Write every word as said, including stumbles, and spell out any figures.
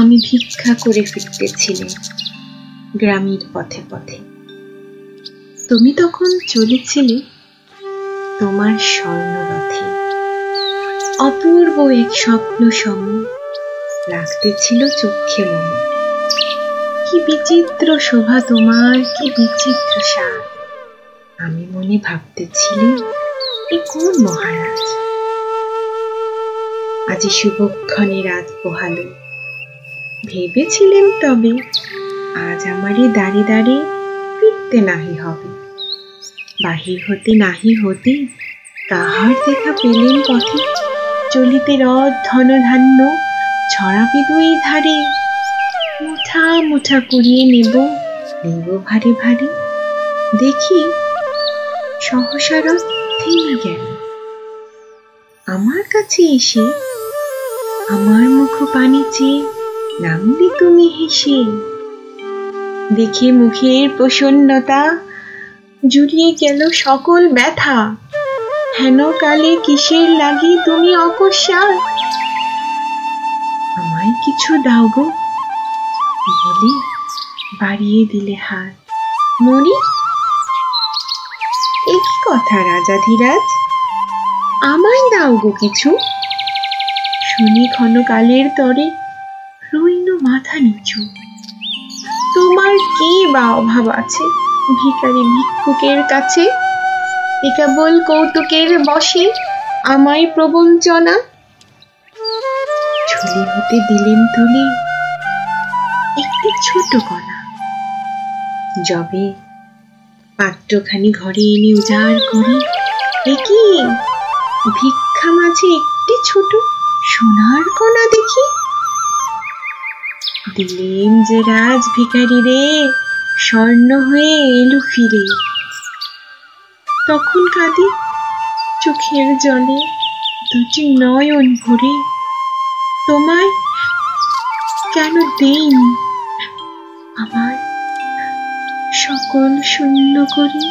আমি ভিক্ষা করে ফিরতেছিলেন গ্রামের পথে পথে। তুমি তখন চলেছিলে তোমার স্বর্ণরথে, অপূর্ব এক স্বপ্ন সম লাগতেছিল চোখে মনে। কি বিচিত্র শোভা তোমার, কি বিচিত্র সাজ! আমি মনে ভাবতেছিলি এ কোন মহারাজ। আজি শুভক্ষণে রাত পোহালো, ভেবেছিলেন তবে আজ আমারই দাঁড়ে দাঁড়ে ফিরতে নাহি হবে। বাহির হতে নাহি হতে তাহার দেখা পেলেন পথে, চলিতে রথ ধনধান্য ছড়াবে দুই ধারে। মুঠা মুঠা করিয়ে নেব নেব ভারে ভারে, দেখি সহসা রথ থেমে গেল। আমার কাছে এসে আমার মুখ পানে চেয়ে নামলে তুমি হেসে। দেখে মুখের প্রসন্নতা জুড়িয়ে গেল সকল ব্যথা। হেন কালে কিসের লাগি তুমি অকস্মাৎ আমায় কিছু দাও গো বলে বাড়িয়ে দিলে হাত। মরি, একই কথা রাজাধিরাজ, আমায় দাও গো কিছু। শুনি ক্ষণকালের তরে রইল মাথা নিচু। তোমার কি বা অভাব আছে ভিখারি ভিক্ষুকের কাছে? এ কেবল কৌতুকের বসে আমায় প্রবঞ্চনা। ঝুলি হতে দিলেন তুলে একটি ছোট কণা, যবে পাত্রখানি ঘরে এনে উজাড় করি, দেখি ভিক্ষা মাঝে একটি ছোট সোনার কণা দেখি। দিলেন যে রাজ ভিখারি রে, স্বর্ণ হয়ে এলো ফিরে। তখন কাঁদি চোখের জলে দুটি নয়ন ভরে, তোমায় কেন দেইনি আমার সকল শূন্য করি।